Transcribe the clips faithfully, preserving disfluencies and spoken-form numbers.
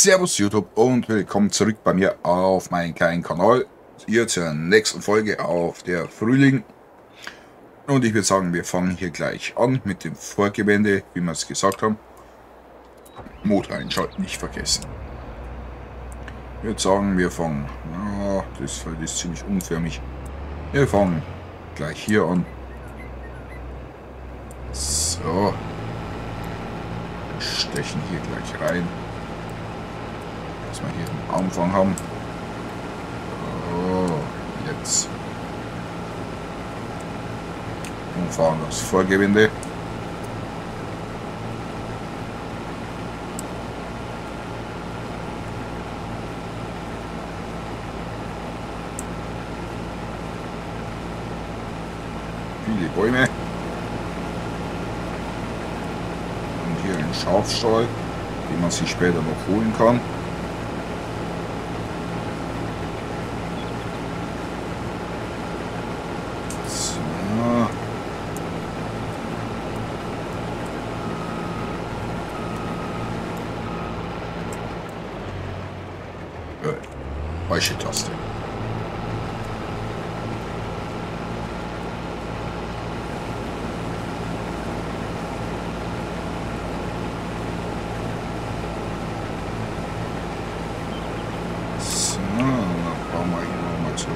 Servus YouTube und willkommen zurück bei mir auf meinem kleinen Kanal. Hier zur nächsten Folge auf der Frühling. Und ich würde sagen, wir fangen hier gleich an mit dem Vorgewende, wie wir es gesagt haben. Motor einschalten nicht vergessen. Ich würde sagen, wir fangen. Ja, das ist ziemlich unförmig. Wir fangen gleich hier an. So. Wir stechen hier gleich rein. Dass wir hier den Anfang haben. Oh, jetzt. Und fahren das Vorgewinde. Viele Bäume. Und hier ein Schafstall, den man sich später noch holen kann. Falsche Taste. So, dann fahren wir hier nochmal zurück.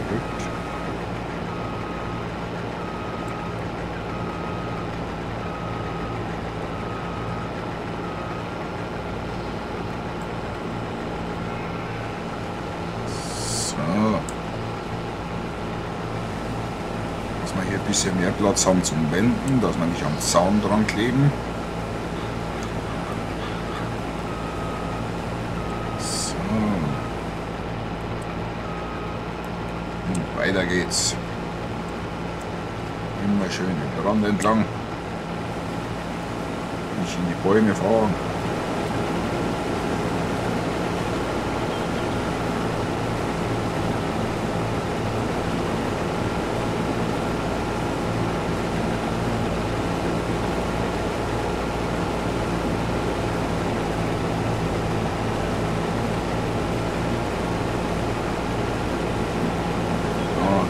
Hier ein bisschen mehr Platz haben zum Wenden, dass wir nicht am Zaun dran kleben. So. Und weiter geht's. Immer schön den Rand entlang. Nicht in die Bäume fahren.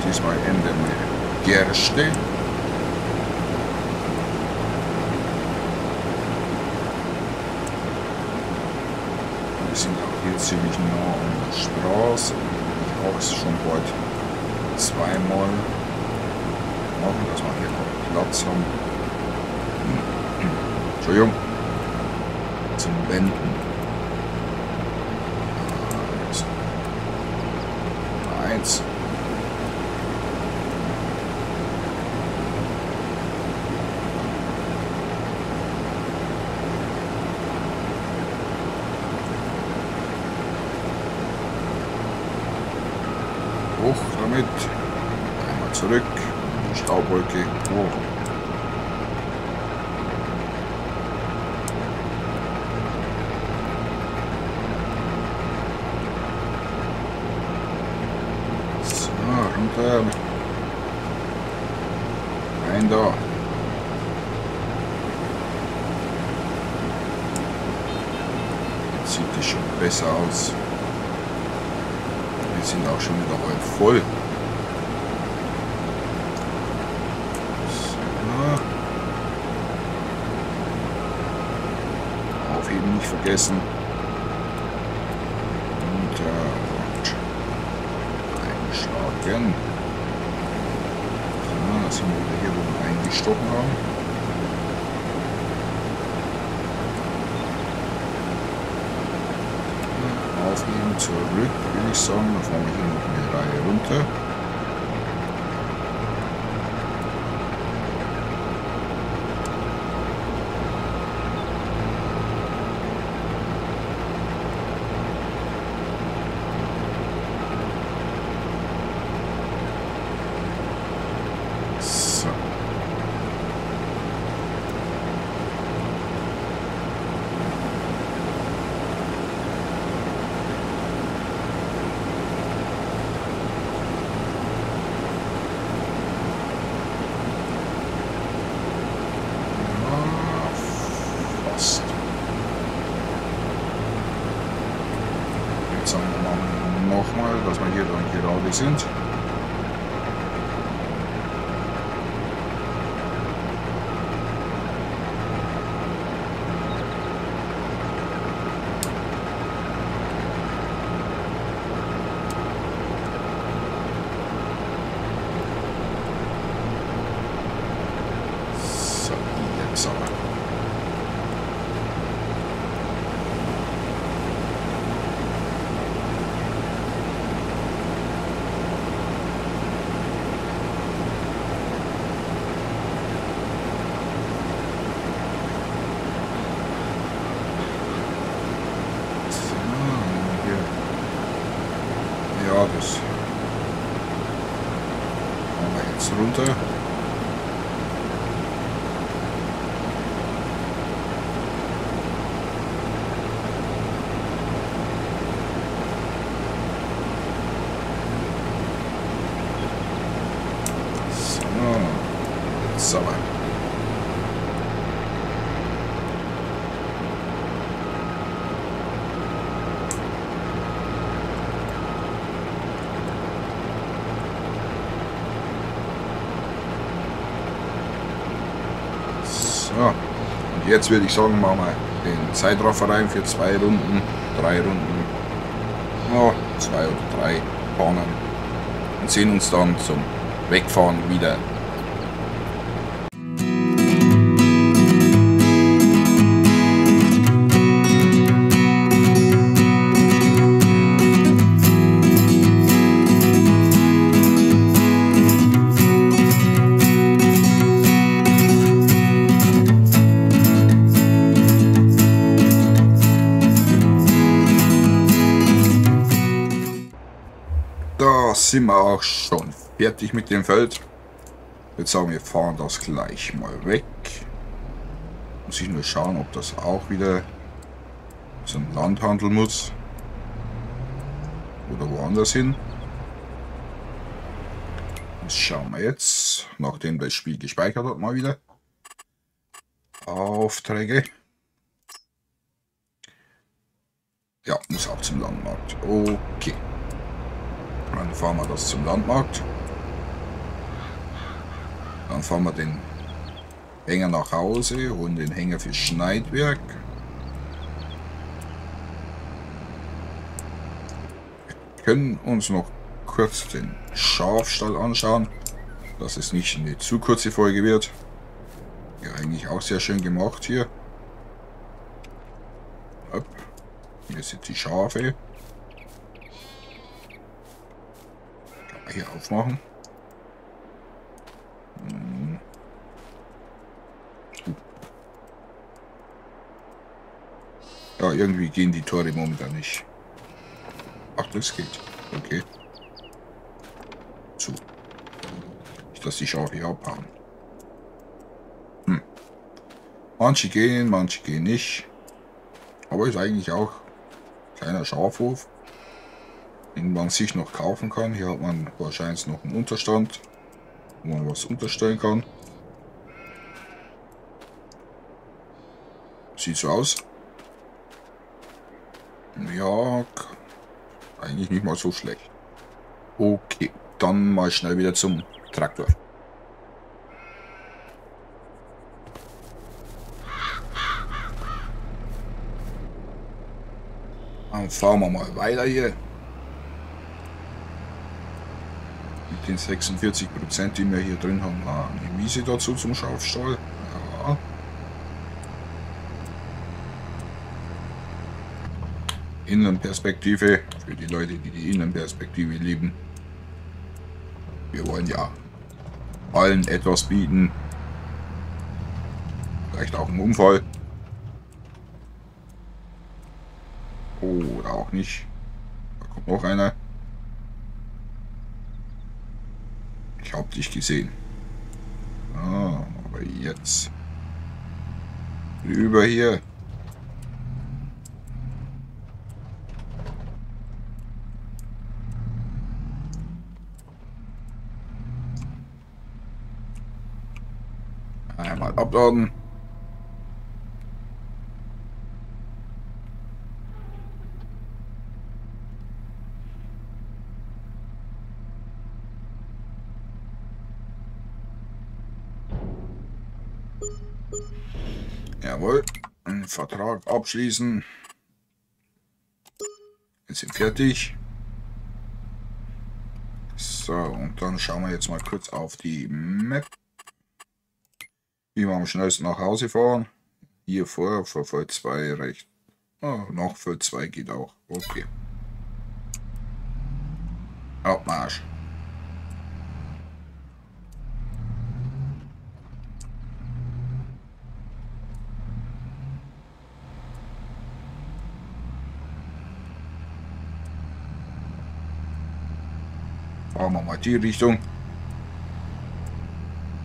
Diesmal ändern wir Gerste. Wir sind auch hier ziemlich nah an der Straße. Ich habe es schon bald zweimal machen, dass wir hier noch Platz haben. Entschuldigung. Zum Wenden. Eins. Hoch damit, einmal zurück, Staubwolke hoch. So, runter. Rein da. Jetzt sieht es schon besser aus. Wir sind auch schon wieder halb voll. So. Aufheben nicht vergessen. Und äh, einschlagen. So, da sind wir wieder hier, wo wir eingestochen haben. Aufheben, zurück, will ich sagen, dann fahren wir hier noch eine Reihe runter. So. glaube ich, sind. Runter. So, sauber. Jetzt würde ich sagen, machen wir den Zeitraffer rein für zwei Runden, drei Runden, ja, zwei oder drei Bahnen und sehen uns dann zum Wegfahren wieder. Sind wir auch schon fertig mit dem Feld. Jetzt sagen wir, fahren das gleich mal weg. Muss ich nur schauen, ob das auch wieder zum Landhandel muss oder woanders hin. Das schauen wir jetzt, nachdem das Spiel gespeichert hat, mal wieder Aufträge. Ja, muss auch zum Landmarkt. Okay. Dann fahren wir das zum Landmarkt. Dann fahren wir den Hänger nach Hause, holen den Hänger für Schneidwerk. Wir können uns noch kurz den Schafstall anschauen, dass es nicht eine zu kurze Folge wird. Ja, eigentlich auch sehr schön gemacht hier. Hopp. Hier sind die Schafe. Hier aufmachen. Hm. Ja, irgendwie gehen die Tore momentan nicht. Ach, das geht. Okay. Zu. Nicht, dass die Schafe hier abhauen. Hm. Manche gehen, manche gehen nicht. Aber ist eigentlich auch ein kleiner Schafhof, den man sich noch kaufen kann. Hier hat man wahrscheinlich noch einen Unterstand, wo man was unterstellen kann. Sieht so aus. Ja, eigentlich nicht mal so schlecht. Okay, dann mal schnell wieder zum Traktor. Dann fahren wir mal weiter hier. Den sechsundvierzig Prozent, die wir hier drin haben, eine Wiese dazu zum Schafstall. Ja. Innenperspektive, für die Leute, die die Innenperspektive lieben. Wir wollen ja allen etwas bieten. Vielleicht auch einen Unfall. Oder auch nicht. Da kommt noch einer. Ich hab dich gesehen. Ah, aber jetzt. Über hier. Einmal abladen. Jawohl. Einen Vertrag abschließen. Jetzt sind fertig. So, und dann schauen wir jetzt mal kurz auf die Map. Wie wir am schnellsten nach Hause fahren. Hier vor, vor V zwei rechts. Oh, noch V zwei geht auch. Okay. Abmarsch. Fahren wir mal die Richtung.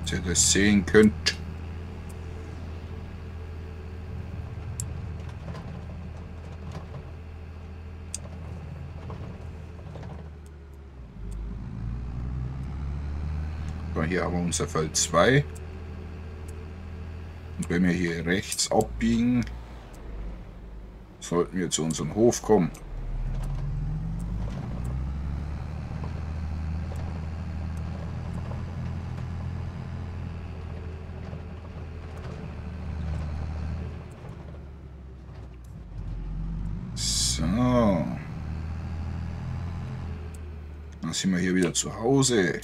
Dass ihr das sehen könnt. So, hier haben wir unser Feld zwei. Und wenn wir hier rechts abbiegen, sollten wir zu unserem Hof kommen. Dann sind wir hier wieder zu Hause.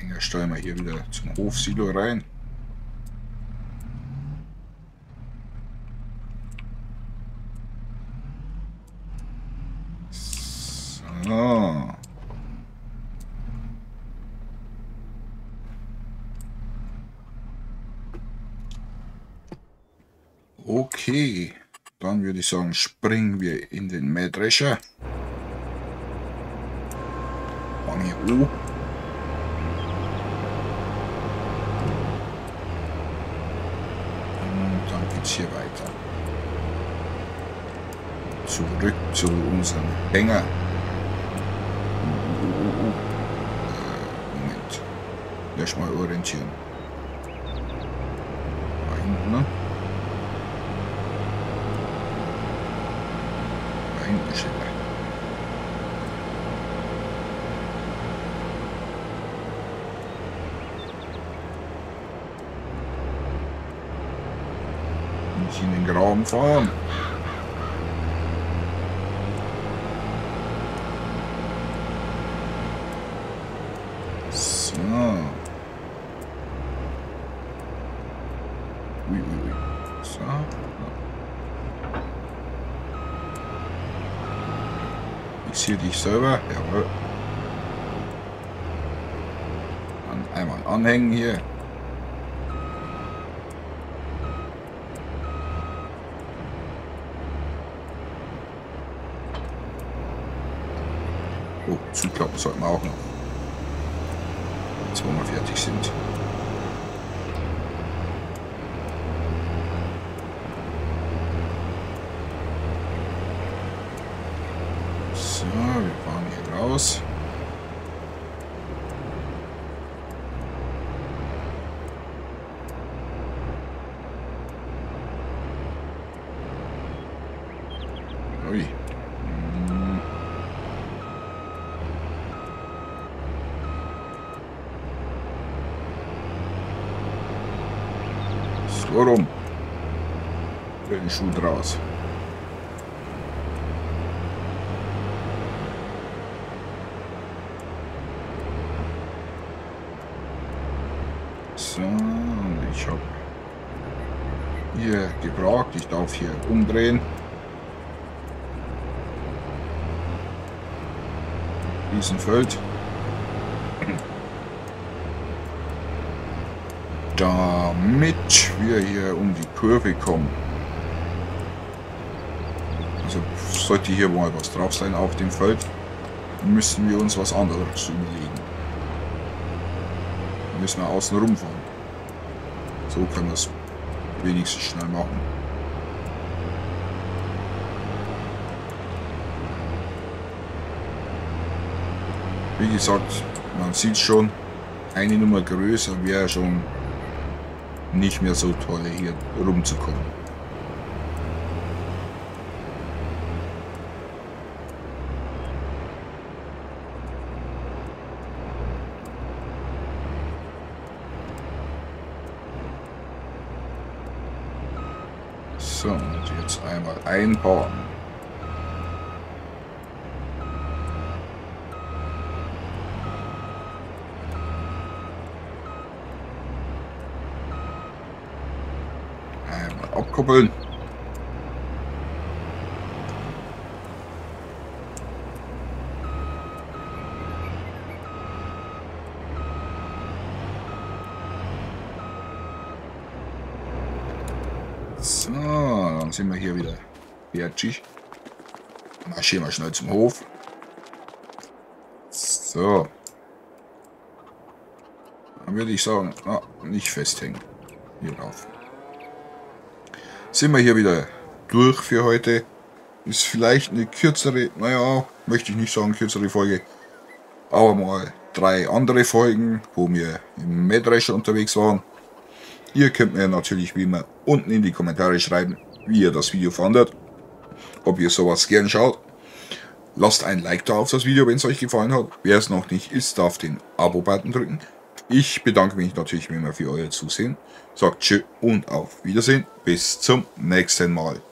Dann steuern wir hier wieder zum Hofsilo rein. So. Okay. Dann würde ich sagen, springen wir in den Mähdrescher. Fangen hier oben. Und dann geht es hier weiter. Zurück zu unserem Hänger. Moment. Lass mal orientieren. Da hinten, ne? Nicht in den Graben fahren. So. Ui, ui, ui. So. Ich sehe dich selber. Jawohl. Dann einmal anhängen hier. Oh, zuklappen sollten wir auch noch. Jetzt, wo wir fertig sind. So, wir fahren hier raus. Ui. So rum. Den Schuh draus. So, ich habe hier gefragt, ich darf hier umdrehen. Riesenfeld. Damit wir hier um die Kurve kommen. Also sollte hier mal was drauf sein auf dem Feld, müssen wir uns was anderes überlegen. Müssen wir außen rumfahren. So kann man es wenigstens schnell machen. Wie gesagt, man sieht schon, eine Nummer größer wäre schon nicht mehr so toll, hier rumzukommen. So, und jetzt einmal einbauen. Einmal abkoppeln. So, dann sind wir hier wieder fertig. Marschieren wir schnell zum Hof. So. Dann würde ich sagen, ah, nicht festhängen. Hier drauf. Sind wir hier wieder durch für heute. Ist vielleicht eine kürzere, naja, möchte ich nicht sagen kürzere Folge. Aber mal drei andere Folgen, wo wir im Mähdrescher unterwegs waren. Ihr könnt mir natürlich wie immer unten in die Kommentare schreiben, wie ihr das Video fandet, ob ihr sowas gern schaut. Lasst ein Like da auf das Video, wenn es euch gefallen hat. Wer es noch nicht ist, darf den Abo-Button drücken. Ich bedanke mich natürlich wie immer für euer Zusehen. Sagt tschö und auf Wiedersehen. Bis zum nächsten Mal.